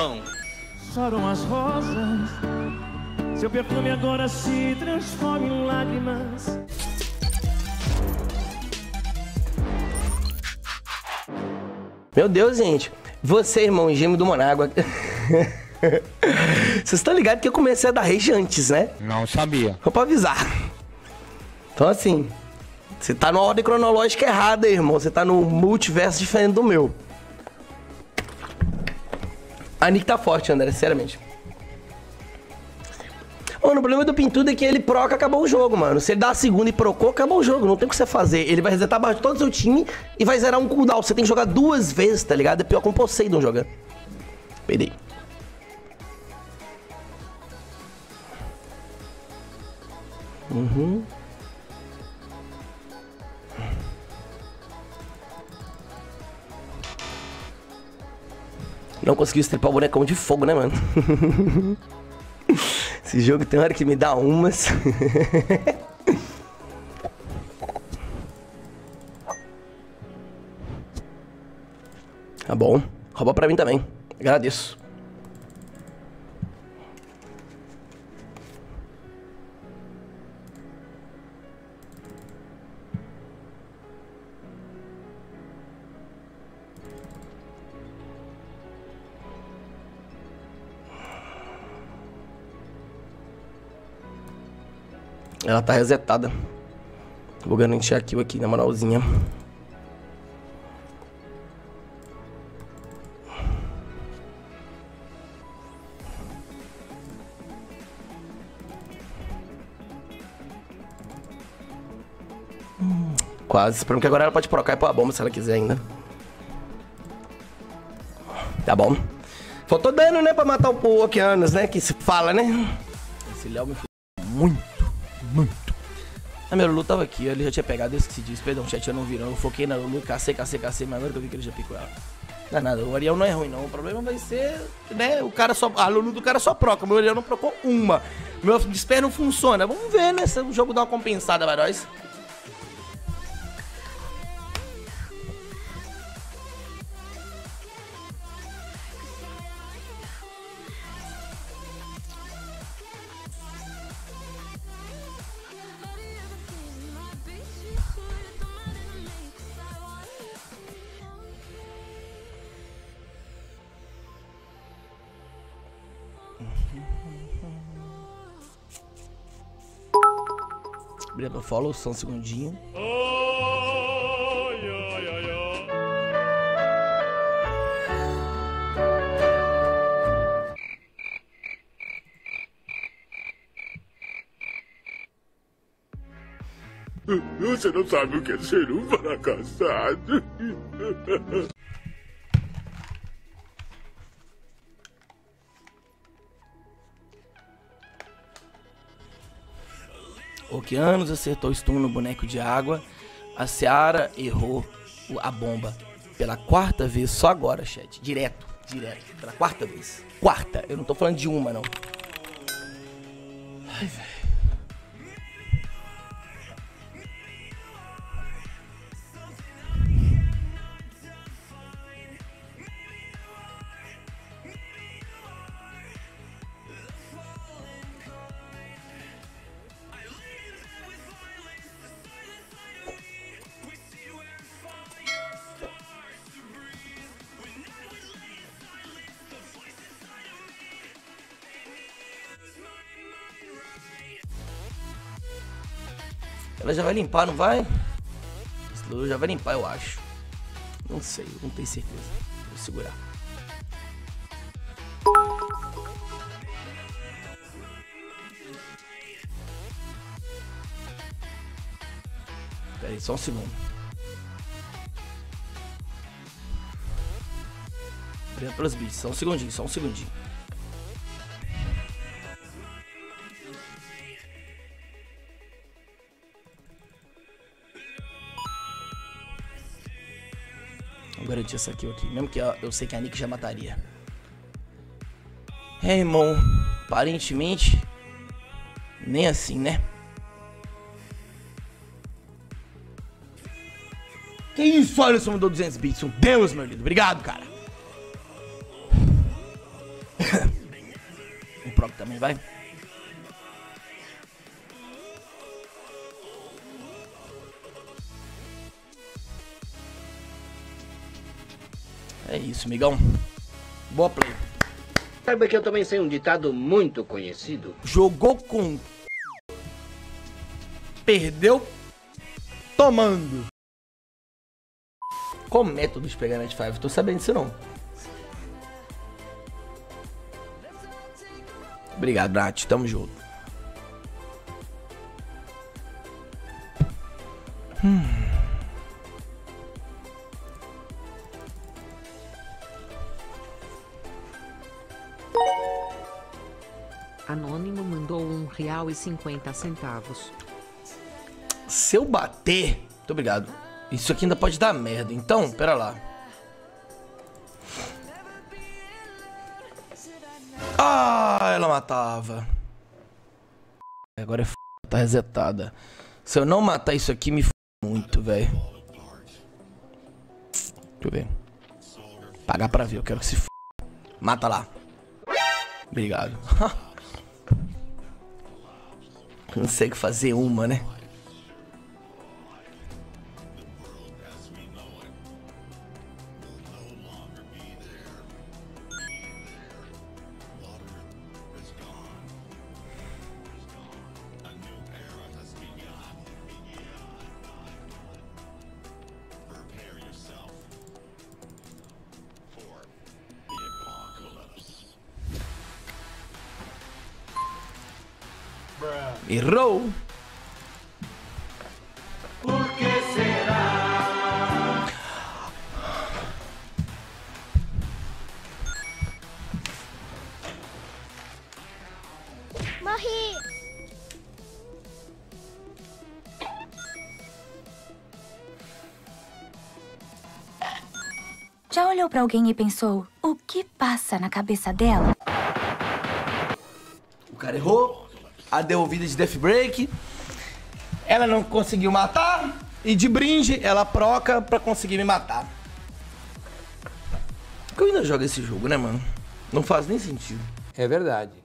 pão. Choram as rosas, seu perfume agora se transforma em lágrimas. Meu Deus, gente. Você, irmão gêmeo do Monágua. Vocês estão ligados que eu comecei a dar rage antes, né? Não sabia. Só pra avisar. Então, assim, você tá numa ordem cronológica errada, irmão. Você tá num multiverso diferente do meu. A Nick tá forte, André, sinceramente. Mano, o problema do Pintudo é que ele proca, acabou o jogo, mano. Se ele dá a segunda e procou, acabou o jogo. Não tem o que você fazer. Ele vai resetar abaixo de todo o seu time e vai zerar um cooldown. Você tem que jogar duas vezes, tá ligado? É pior que um Poseidon jogando. Perdei. Uhum. Não conseguiu estripar o bonecão de fogo, né, mano? Esse jogo tem hora que me dá umas. Tá bom. Rouba pra mim também. Agradeço. Ela tá resetada. Vou garantir a kill aqui, na moralzinha. Quase. Esperando que agora ela pode procar e pôr a bomba se ela quiser ainda. Tá bom. Faltou dano, né? Pra matar o Okeanos, né? Que se fala, né? Esse Léo me fudeu muito. Muito. A minha Lulu tava aqui, ele já tinha pegado, eu esqueci disso, perdão, chat, eu não vi não. Eu foquei na Lulu, cacei, mas agora que eu vi que ele já picou ela. Não é nada, o Ariel não é ruim não, o problema vai ser, né, o cara só, a Lulu do cara só proca, meu Ariel não procou uma. Meu despair não funciona, vamos ver, né, se o jogo dá uma compensada pra nós. Obrigado pelo follow, só um segundinho. Você não sabe o que é ser um fracassado. Okeanos acertou o stun no boneco de água. A Seara errou a bomba pela quarta vez, só agora, chat. Direto. Pela quarta vez. Quarta. Eu não tô falando de uma, não. Ai, velho. Ela já vai limpar, não vai? Esse Lulu já vai limpar, eu acho. Não sei, eu não tenho certeza. Vou segurar. Pera aí, só um segundo. Obrigado pelos bits, só um segundinho. Garantir essa kill aqui, mesmo que eu sei que a Nick já mataria. É, irmão, aparentemente nem assim, né? Que isso, olha, só mudou 200 bits. Meu Deus, meu lindo, obrigado, cara. prog também, vai. É isso, migão. Boa play. Sabe que eu também sei um ditado muito conhecido. Jogou com... Perdeu... Tomando. Qual método de pegar Net 5? Tô sabendo disso não. Obrigado, Nath. Tamo junto. Anônimo mandou R$1,50. Se eu bater... Muito obrigado. Isso aqui ainda pode dar merda. Então, pera lá. Ah, ela matava. Agora é f***, tá resetada. Se eu não matar isso aqui, me f*** muito, velho. Deixa eu ver. Pagar pra ver, eu quero que se f***. Mata lá. Obrigado. Consegue fazer uma, né? Errou! Por que será? Morri! Já olhou pra alguém e pensou, o que passa na cabeça dela? O cara errou! A devolvida de Death Break. Ela não conseguiu matar. E de brinde, ela proca pra conseguir me matar. Porque eu ainda jogo esse jogo, né, mano? Não faz nem sentido. É verdade.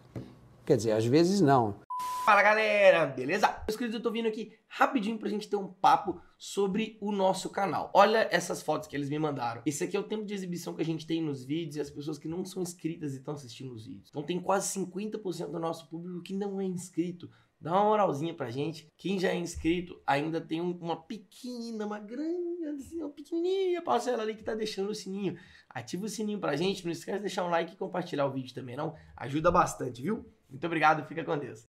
Quer dizer, às vezes não. Fala, galera! Beleza? Meus queridos, eu tô vindo aqui rapidinho pra gente ter um papo sobre o nosso canal. Olha essas fotos que eles me mandaram. Esse aqui é o tempo de exibição que a gente tem nos vídeos e as pessoas que não são inscritas e estão assistindo os vídeos. Então tem quase 50% do nosso público que não é inscrito. Dá uma moralzinha pra gente. Quem já é inscrito ainda tem uma pequena, uma grande, assim, uma pequenininha parcela ali que tá deixando o sininho. Ativa o sininho pra gente. Não esquece de deixar um like e compartilhar o vídeo também, não? Ajuda bastante, viu? Muito obrigado, fica com Deus.